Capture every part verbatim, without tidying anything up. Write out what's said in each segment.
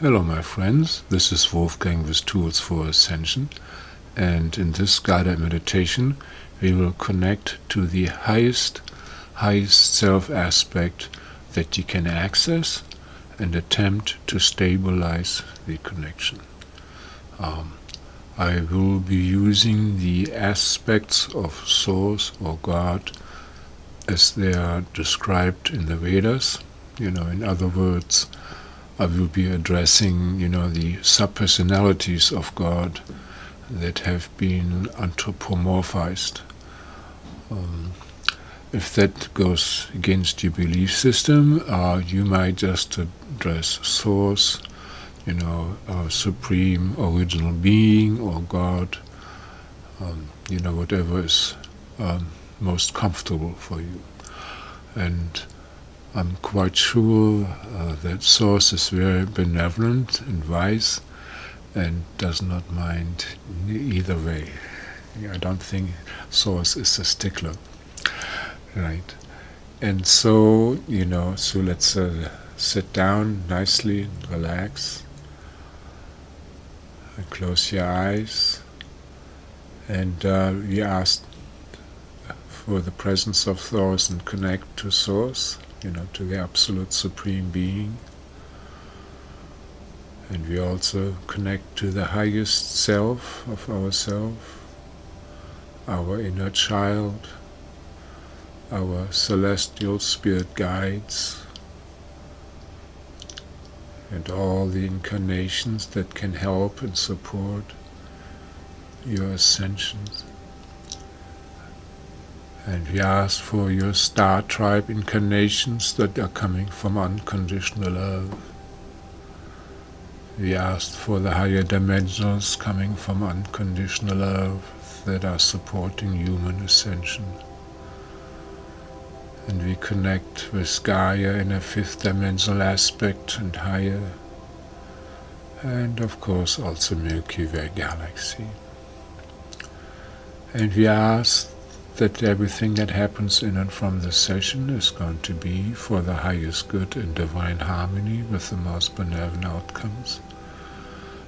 Hello my friends, this is Wolfgang with Tools for Ascension, and in this guided meditation we will connect to the highest, highest self aspect that you can access and attempt to stabilize the connection. Um, I will be using the aspects of Source or God as they are described in the Vedas. You know, in other words, I will be addressing, you know, the subpersonalities of God that have been anthropomorphized. Um, if that goes against your belief system, uh, you might just address Source, you know, uh, Supreme Original Being or God, um, you know, whatever is um, most comfortable for you. And I'm quite sure uh, that Source is very benevolent and wise and does not mind either way. I don't think Source is a stickler, right? And so, you know, so let's uh, sit down nicely, relax, and close your eyes, and uh, we ask for the presence of Source and connect to Source, you know, to the Absolute Supreme Being. And we also connect to the highest self of ourself, our inner child, our celestial spirit guides, and all the incarnations that can help and support your ascension. And we ask for your star tribe incarnations that are coming from unconditional love. We ask for the higher dimensions coming from unconditional love that are supporting human ascension. And we connect with Gaia in a fifth dimensional aspect and higher. And of course also Milky Way galaxy. And we ask that everything that happens in and from this session is going to be for the highest good in divine harmony with the most benevolent outcomes,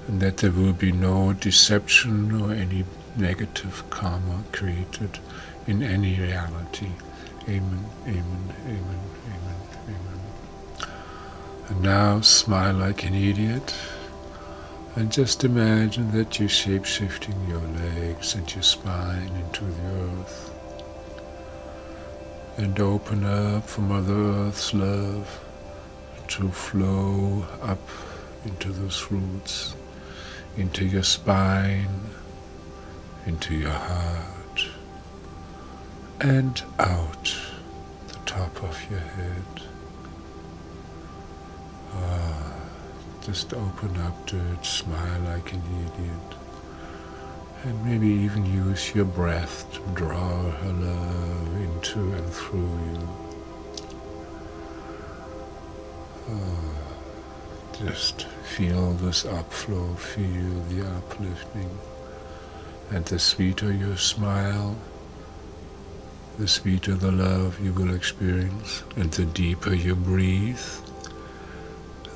and that there will be no deception or any negative karma created in any reality. Amen, amen, amen, amen, amen. And now smile like an idiot, and just imagine that you're shape-shifting your legs and your spine into the earth, and open up for Mother Earth's love to flow up into those roots, into your spine, into your heart, and out the top of your head. Ah, just open up to it, smile like an idiot, and maybe even use your breath to draw her love into and through you. Oh, just feel this upflow, feel the uplifting, and the sweeter your smile, the sweeter the love you will experience, and the deeper you breathe,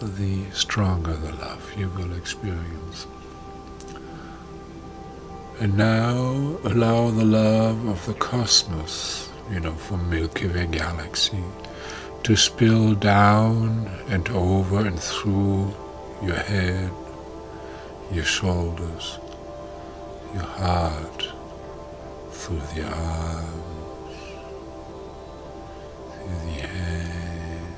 the stronger the love you will experience. And now allow the love of the cosmos, you know, from Milky Way galaxy, to spill down and over and through your head, your shoulders, your heart, through the arms, through the hands,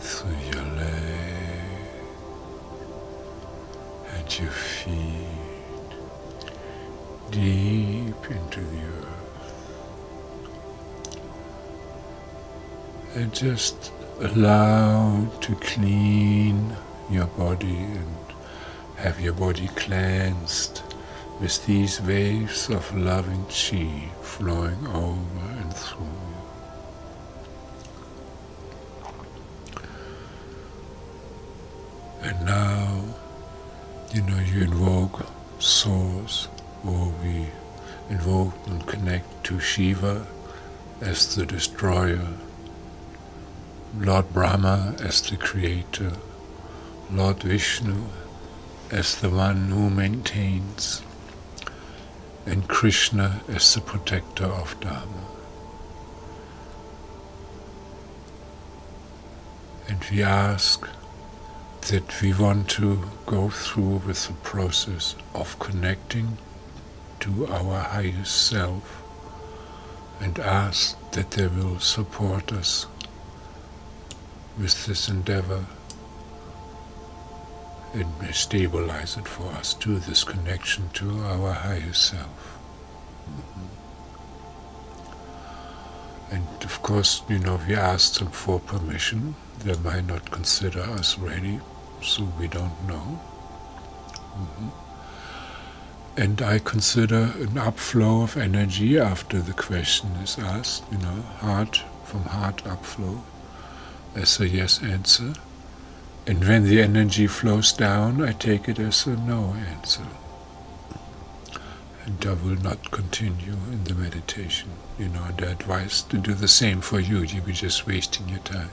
through your legs, and your feet, deep into the earth. And just allow to clean your body and have your body cleansed with these waves of loving Qi flowing over and through you. And now, you know, you invoke Source, or we invoke and connect to Shiva as the destroyer, Lord Brahma as the creator, Lord Vishnu as the one who maintains, and Krishna as the protector of Dharma. And we ask that we want to go through with the process of connecting to our highest self, and ask that they will support us with this endeavor and may stabilize it for us too, this connection to our higher self. Mm-hmm. And of course, you know, we asked them for permission. They might not consider us ready, so we don't know. Mm-hmm. And I consider an upflow of energy after the question is asked, you know, heart, from heart upflow, as a yes answer. And when the energy flows down, I take it as a no answer. And I will not continue in the meditation. You know, and I advise to do the same for you. You'll be just wasting your time.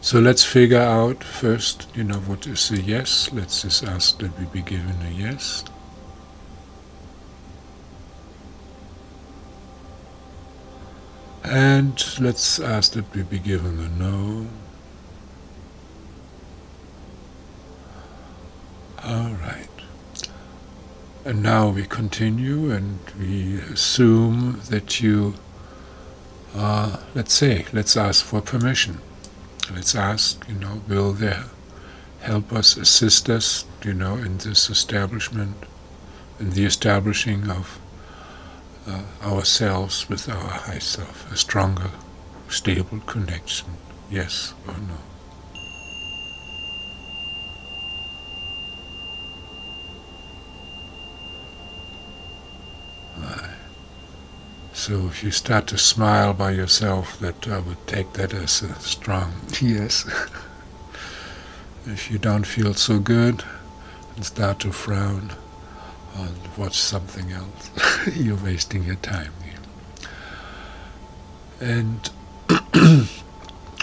So let's figure out first, you know, what is a yes. Let's just ask that we be given a yes. And let's ask that we be given a no. Alright, and now we continue and we assume that you, uh, let's say, let's ask for permission. Let's ask, you know, will they help us, assist us, you know, in this establishment, in the establishing of uh, ourselves with our high self, a stronger, stable connection, yes or no. So if you start to smile by yourself, that I would take that as a strong yes. If you don't feel so good and start to frown or watch something else, you're wasting your time here. And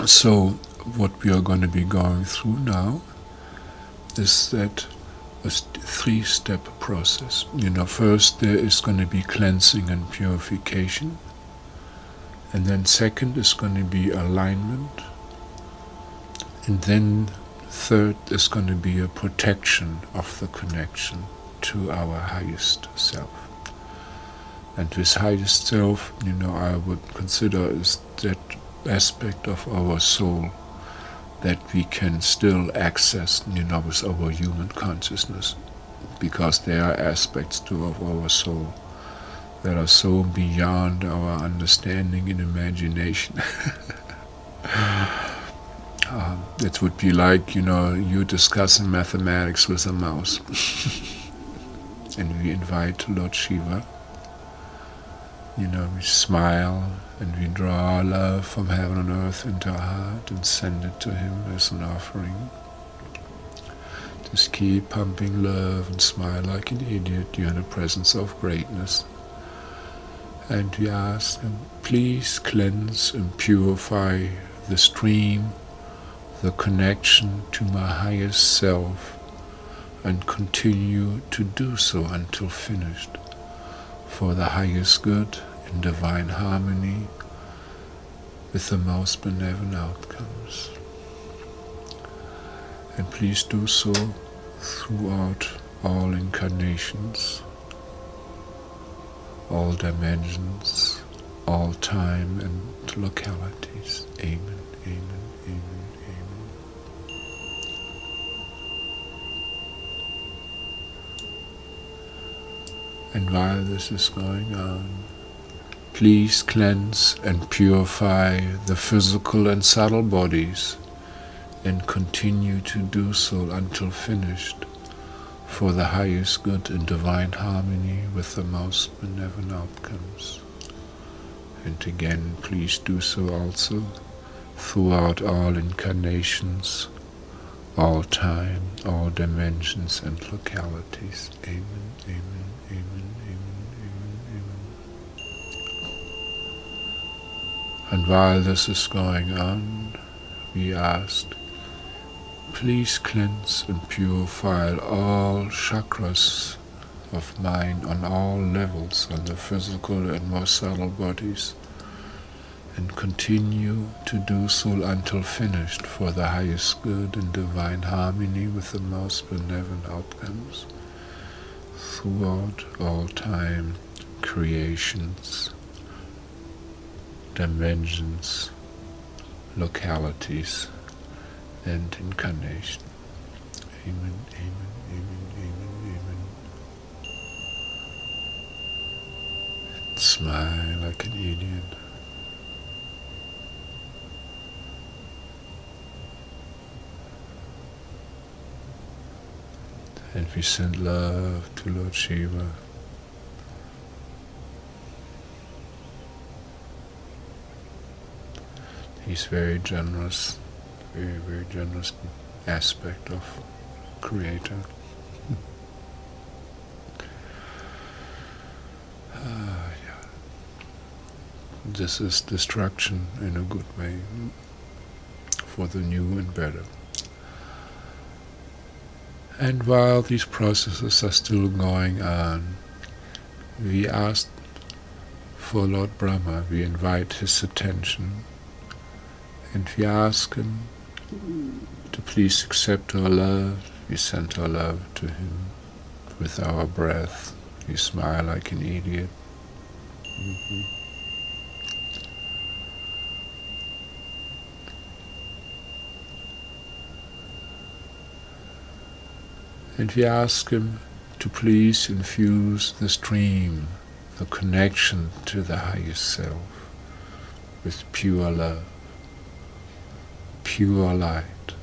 so what we are going to be going through now is that a three-step process. You know, first there is going to be cleansing and purification, and then second is going to be alignment, and then third is going to be a protection of the connection to our highest self. And this highest self, you know, I would consider is that aspect of our soul that we can still access, you know, with our human consciousness, because there are aspects too of our soul that are so beyond our understanding and imagination. uh, it would be like, you know, you discussing mathematics with a mouse. And we invite Lord Shiva, you know, we smile and we draw love from heaven and earth into our heart and send it to him as an offering. Just keep pumping love and smile like an idiot. You're in the presence of greatness. And we ask him, please cleanse and purify the stream, the connection to my highest self, and continue to do so until finished, for the highest good in divine harmony with the most benevolent outcomes. And please do so throughout all incarnations, all dimensions, all time and localities. Amen, amen, amen, amen. And while this is going on, please cleanse and purify the physical and subtle bodies, and continue to do so until finished, for the highest good in divine harmony with the most benevolent outcomes. And again, please do so also throughout all incarnations, all time, all dimensions and localities. Amen, amen, amen, amen. And while this is going on, we ask, please cleanse and purify all chakras of mind on all levels, on the physical and more subtle bodies, and continue to do so until finished for the highest good and divine harmony with the most benevolent outcomes throughout all time, creations, dimensions, localities, and incarnation. Amen, amen, amen, amen, amen. And smile like an idiot. And we send love to Lord Shiva. He's very generous, very, very generous aspect of Creator. ah, yeah. This is destruction in a good way for the new and better. And while these processes are still going on, we ask for Lord Brahma, we invite his attention, and we ask him to please accept our love. We send our love to him with our breath. We smile like an idiot. Mm-hmm. And we ask him to please infuse the stream, the connection to the highest self, with pure love, pure light,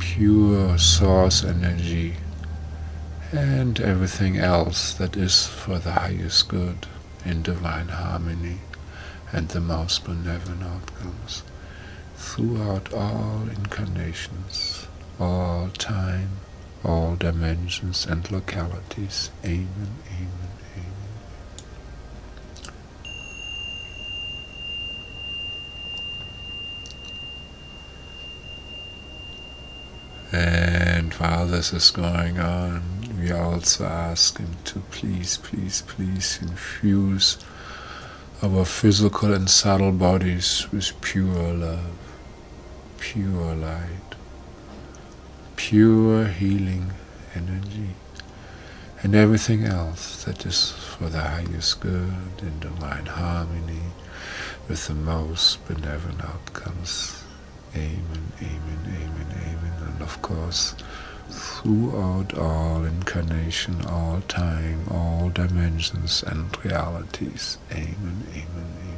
pure source energy, and everything else that is for the highest good in divine harmony and the most benevolent outcomes throughout all incarnations, all time, all dimensions and localities. Amen, amen, amen. And while this is going on, we also ask him to please, please, please infuse our physical and subtle bodies with pure love, pure light, pure healing energy, and everything else that is for the highest good in divine harmony with the most benevolent outcomes. Amen, amen, amen, amen. And of course, throughout all incarnation, all time, all dimensions and realities. Amen, amen, amen.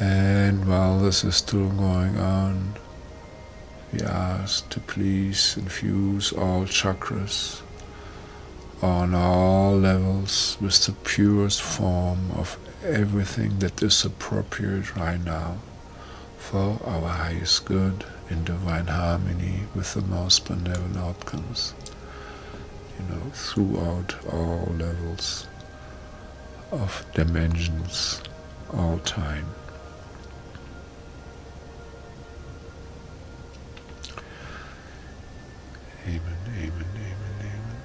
And while this is still going on, we ask to please infuse all chakras on all levels with the purest form of everything that is appropriate right now for our highest good in divine harmony with the most benevolent outcomes, you know, throughout all levels of dimensions, all time. Amen, amen, amen, amen.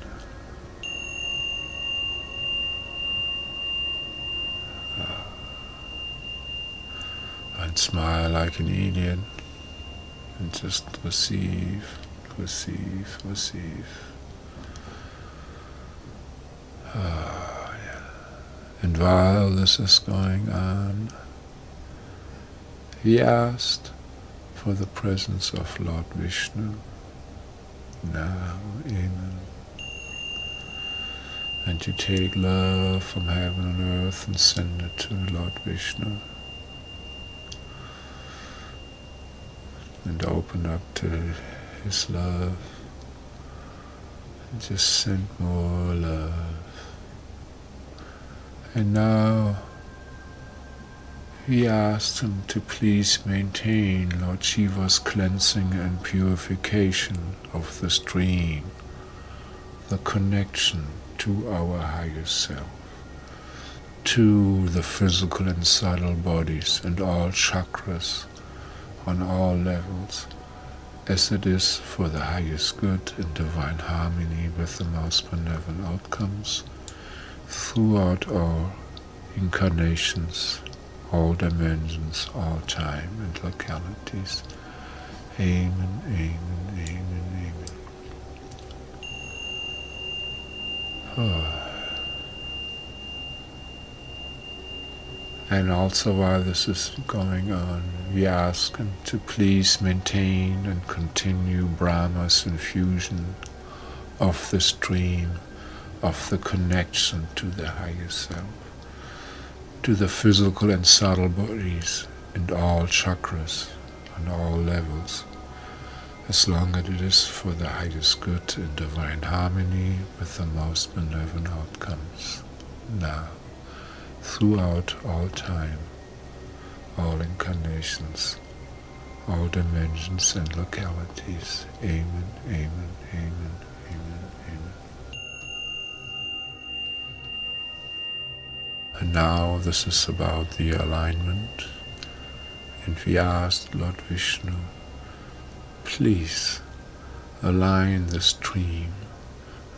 Ah. And smile like an idiot and just receive, receive, receive. Ah, yeah. And while this is going on, he asked for the presence of Lord Vishnu. Now, amen. And you take love from heaven and earth and send it to Lord Vishnu. And open up to his love. And just send more love. And now we ask them to please maintain Lord Shiva's cleansing and purification of the stream, the connection to our higher self, to the physical and subtle bodies and all chakras on all levels, as it is for the highest good in divine harmony with the most benevolent outcomes throughout all incarnations, all dimensions, all time and localities. Amen, amen, amen, amen. Oh. And also while this is going on, we ask him to please maintain and continue Brahma's infusion of the stream, of the connection to the higher self, to the physical and subtle bodies and all chakras on all levels, as long as it is for the highest good in divine harmony with the most benevolent outcomes, now, throughout all time, all incarnations, all dimensions and localities. Amen, amen, amen, amen, amen. And now this is about the alignment, and we asked Lord Vishnu, please align the stream,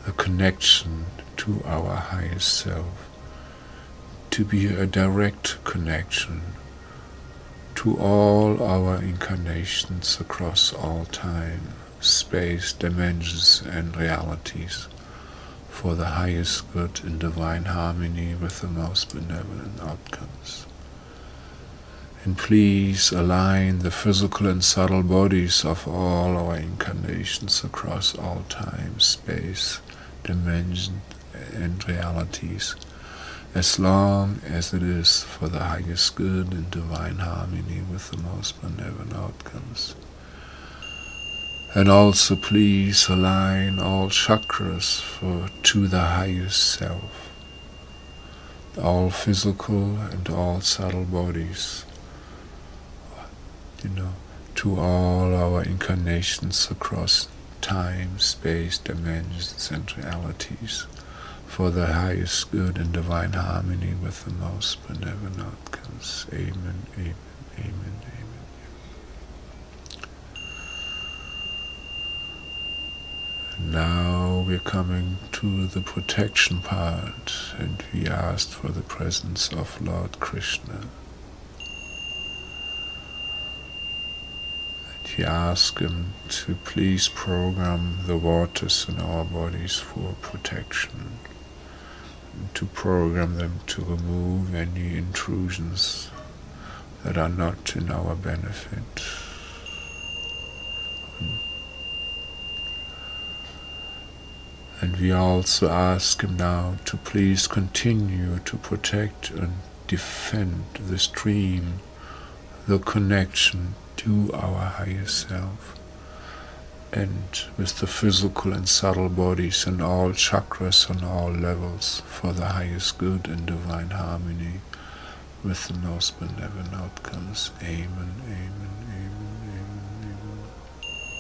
the connection to our highest self, to be a direct connection to all our incarnations across all time, space, dimensions and realities, for the highest good in divine harmony with the most benevolent outcomes. And please align the physical and subtle bodies of all our incarnations across all time, space, dimension and realities, as long as it is for the highest good in divine harmony with the most benevolent outcomes. And also please align all chakras for to the highest self, all physical and all subtle bodies, you know, to all our incarnations across time, space, dimensions and realities, for the highest good and divine harmony with the most benevolent outcomes. Amen, amen, amen, amen. And now we're coming to the protection part, and we asked for the presence of Lord Krishna. We ask him to please program the waters in our bodies for protection, to program them to remove any intrusions that are not in our benefit. And we also ask him now to please continue to protect and defend the stream, the connection to our higher self, and with the physical and subtle bodies and all chakras on all levels, for the highest good and divine harmony with the most benevolent outcomes. Amen, amen, amen, amen, amen.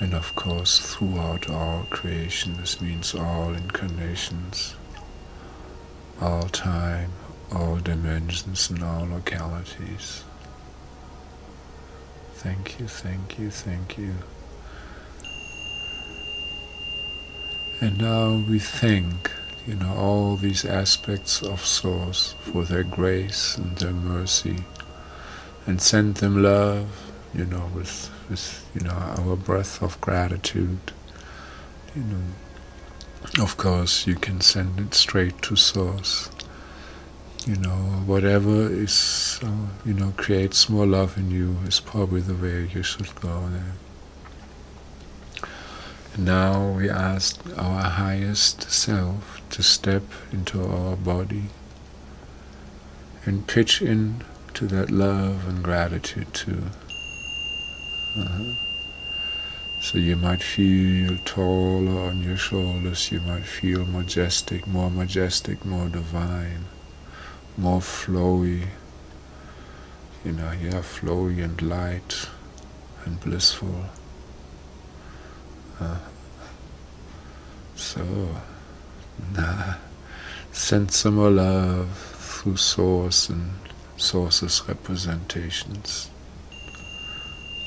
And of course throughout all creation, this means all incarnations, all time, all dimensions and all localities. Thank you, thank you, thank you. And now we thank, you know, all these aspects of Source for their grace and their mercy, and send them love, you know, with, with you know, our breath of gratitude. You know, of course, you can send it straight to Source. You know, whatever is, uh, you know, creates more love in you is probably the way you should go there. And now we ask our highest self to step into our body and pitch in to that love and gratitude too. Uh-huh. So you might feel taller on your shoulders, you might feel majestic, more majestic, more divine. more flowy, you know, yeah, flowy and light and blissful. Uh, so, nah, send some more love through source and source's representations.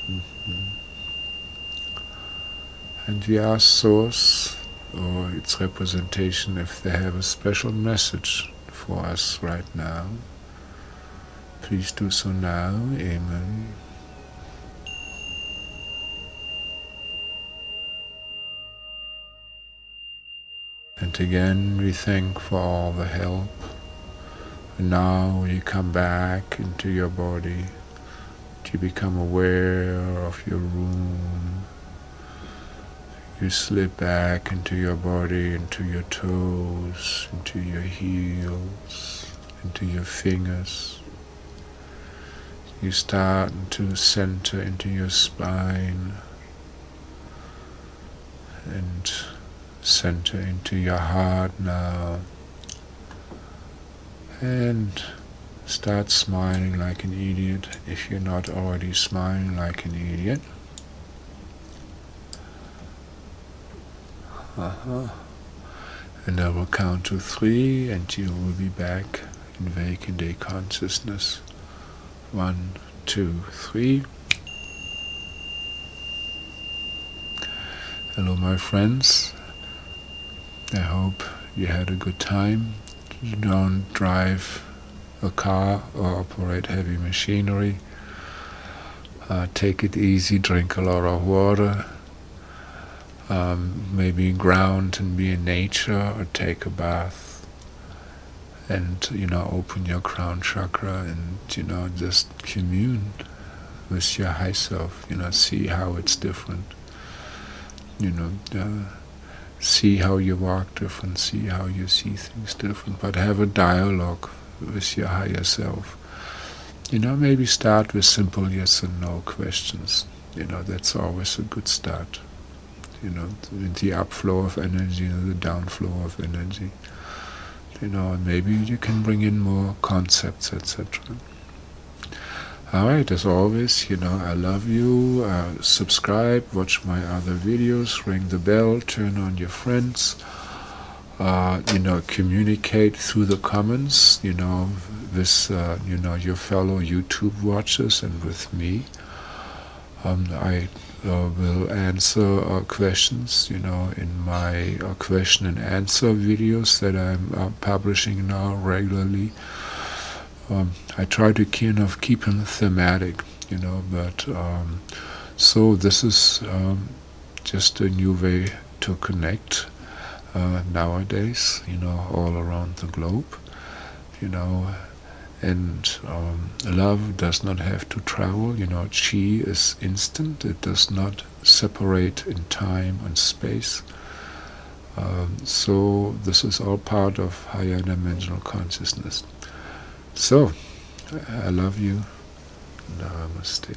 Mm-hmm. And we ask source or its representation if they have a special message for us right now. Please do so now. Amen. And again we thank for all the help. And now you come back into your body. You become aware of your room. You slip back into your body, into your toes, into your heels, into your fingers. You start to center into your spine and center into your heart now. And start smiling like an idiot if you're not already smiling like an idiot. Uh-huh. And I will count to three and you will be back in vacant day consciousness. One, two, three. Hello my friends. I hope you had a good time. You don't drive a car or operate heavy machinery. Uh, take it easy, drink a lot of water. Um, maybe ground and be in nature, or take a bath, and you know, open your crown chakra and you know, just commune with your high self. You know, see how it's different. You know, uh, see how you walk different, see how you see things different. But have a dialogue with your higher self. You know, maybe start with simple yes and no questions. You know, that's always a good start. You know, the upflow of energy and the downflow of energy. You know, and maybe you can bring in more concepts, et cetera. Alright, as always, you know, I love you. Uh, subscribe, watch my other videos, ring the bell, turn on your friends. Uh, you know, communicate through the comments, you know, with, uh, you know, your fellow YouTube watchers and with me. Um, I uh, will answer uh, questions, you know, in my uh, question and answer videos that I'm uh, publishing now regularly. Um, I try to kind of keep them thematic, you know, but um, so this is um, just a new way to connect. Uh, nowadays, you know, all around the globe, you know, and um, love does not have to travel, you know, Qi is instant, it does not separate in time and space, um, so this is all part of higher dimensional consciousness. So, I love you, namaste.